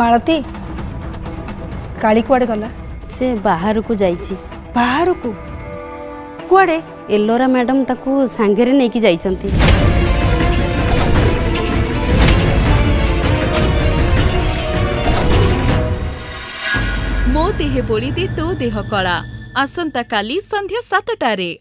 मालती काली कुआड़े गला से बाहर को जाइची बाहर को कुआड़े एलोरा मैडम ताकू सांगेरे नहीं की जाइचंती मो देहे बोलिदे तो देह कला आसंता काली संध्या 7 टारे।